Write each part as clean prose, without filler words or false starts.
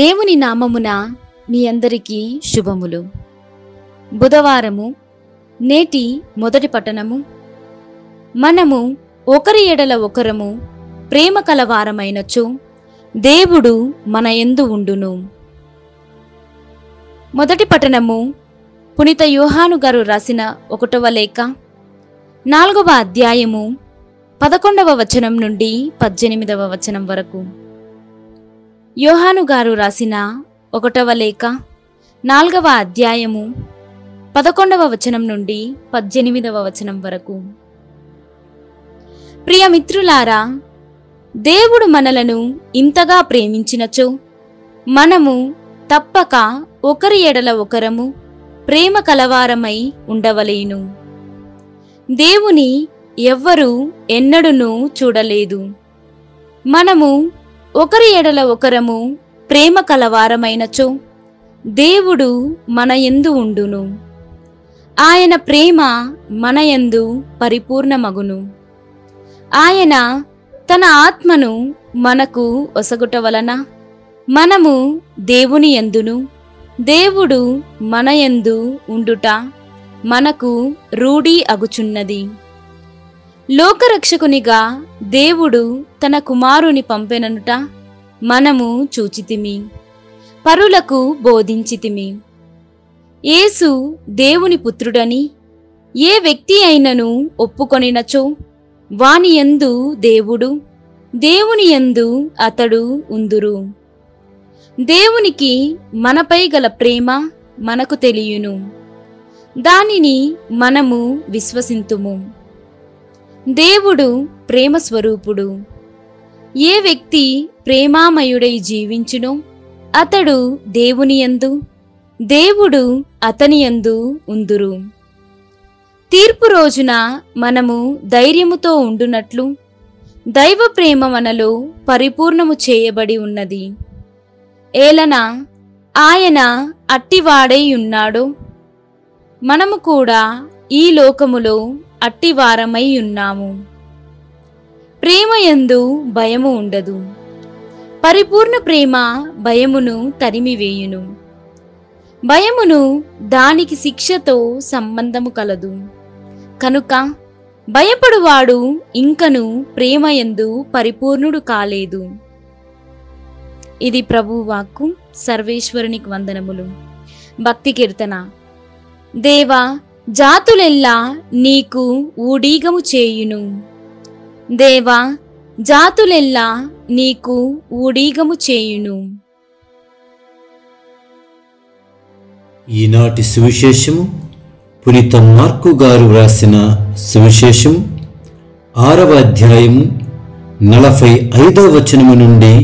దేవుని నామమున మీ అందరికీ శుభములు. బుధవారము నేటి మొదటి పట్టణము, మనము ఒకరి ఎడల ఒకరము ప్రేమ కలవారమైనచో దేవుడు మన యందు ఉండును. మొదటి పట్టణము పునీత యోహాను గారు రాసిన 1వ లేఖ 4వ అధ్యాయము 11వ వచనం నుండి 18వ వచనం వరకు. యోహాను గారు రాసిన 1వ లేఖ 4వ అధ్యాయము 11వ వచనం నుండి 18వ వచనం వరకు. ప్రియమిత్రులారా, దేవుడు మనలను ఇంతగా ప్రేమించినచో మనము తప్పక ఒకరి ఎడల ఒకరము ప్రేమ కలవారమై ఉండవలేను. దేవుని ఎవ్వరూ ఎన్నడూనూ చూడలేదు. మనము ఒకరి ఎడల ఒకరము ప్రేమ కలవారమైనచో దేవుడు మన యందు ఉండును. ఆయన ప్రేమ మన యందు పరిపూర్ణమగును. ఆయన తన ఆత్మను మనకు ఒసగుట వలన మనము దేవుని యందును, దేవుడు మన యందు ఉండుట మనకు రూఢి అగుచున్నది. లోకరక్షకునిగా దేవుడు తన కుమారుని పంపెననుట మనము చూచితిమి, పరులకు బోధించితిమి. యేసు దేవుని పుత్రుడని ఏ వ్యక్తి అయినను ఒప్పుకొనినచో వానియందు దేవుడు, దేవునియందు అతడు ఉందురు. దేవునికి మనపై గల ప్రేమ మనకు తెలియును, దానిని మనము విశ్వసింతుము. దేవుడు ప్రేమ స్వరూపుడు. ఏ వ్యక్తి ప్రేమామయుడై జీవించునో అతడు దేవునియందు, దేవుడు అతనియందు ఉందురు. తీర్పు రోజున మనము ధైర్యముతో ఉండునట్లు దైవ ప్రేమ మనలో పరిపూర్ణము చేయబడి ఉన్నది. ఏలన ఆయన అట్టివాడై ఉన్నాడో మనము కూడా ఈ లోకములో అట్టివారమై ఉన్నాము. ప్రేమయందు భయము ఉండదు. పరిపూర్ణ ప్రేమ భయమును తరిమివేయును. భయమును దానికి శిక్షతో సంబంధము కలదు. కనుక భయపడువాడు ఇంకను ప్రేమయందు పరిపూర్ణుడు కాలేదు. ఇది ప్రభువు వాక్కు. సర్వేశ్వరునికి వందనములు. భక్తి కీర్తన. దేవా, జాతులెల్లా నీకు ఊడిగము చేయును. దేవా, జాతులెల్లా నీకు ఊడిగము చేయును. ఈనాటి సువిశేషము పునీత మార్కు గారు వ్రాసిన సువిశేషము 6వ అధ్యాయము 45వ వచనము నుండి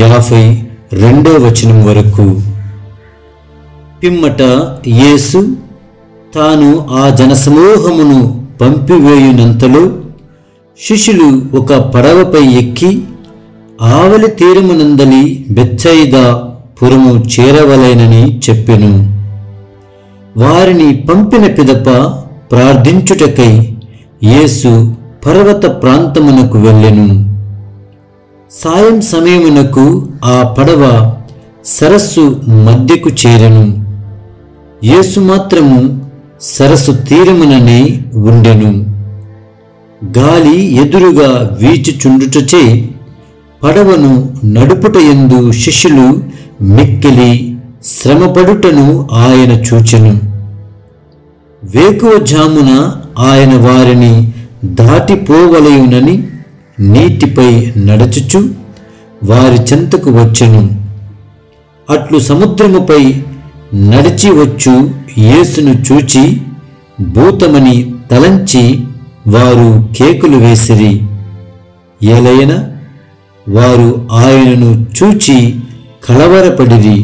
52వ వచనం వరకు. పిమ్మట యేసు తాను ఆ జనసమూహమును పంపివేయునంతలో శిష్యులు ఒక పడవపై ఎక్కి ఆవలి తీరమునందలి బెత్సయిదా పురము చేరవలెనని చెప్పెను. వారిని పంపిన పిదప ప్రార్థించుటకై యేసు పర్వత ప్రాంతమునకు వెళ్ళెను. సాయం సమయమునకు ఆ పడవ సరస్సు మధ్యకు చేరెను. యేసు మాత్రము సరస్సు తీరముననే ఉండెను. గాలి ఎదురుగా వీచుచుండుటచే పడవను నడుపుటయందు శిష్యులు మిక్కిలి శ్రమపడుటను ఆయన చూచెను. వేకువజామున ఆయన వారిని దాటిపోవలయునని నీటిపై నడచుచు వారి చెంతకు వచ్చెను. అట్లు సముద్రముపై నడిచి వచ్చు యేసును చూచి భూతమని తలంచి వారు కేకులు వేసిరి. ఏలయన వారు ఆయనను చూచి కలవరపడిరి.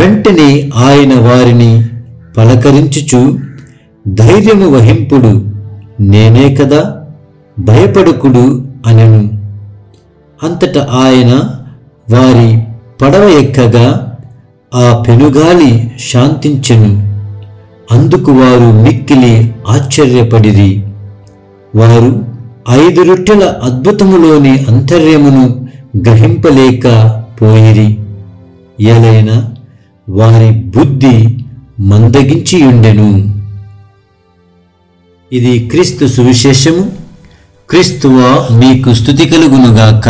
వెంటనే ఆయన వారిని పలకరించుచు, ధైర్యము వహింపుడు, నేనే కదా, భయపడుకుడు అనెను. అంతట ఆయన వారి పడవ ఎక్కగా ఆ పెనుగాలి శాంతించెను. అందుకు వారు మిక్కిలి ఆశ్చర్యపడిరి. వారు 5 రొట్టెల అద్భుతములోని అంతర్యమును గ్రహింపలేక పోయిరి. ఏలైనా వారి బుద్ధి మందగించియుండెను. ఇది క్రీస్తు సువిశేషము. క్రీస్తువా మీకు స్తుతి కలుగునుగాక.